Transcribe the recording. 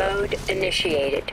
Mode initiated.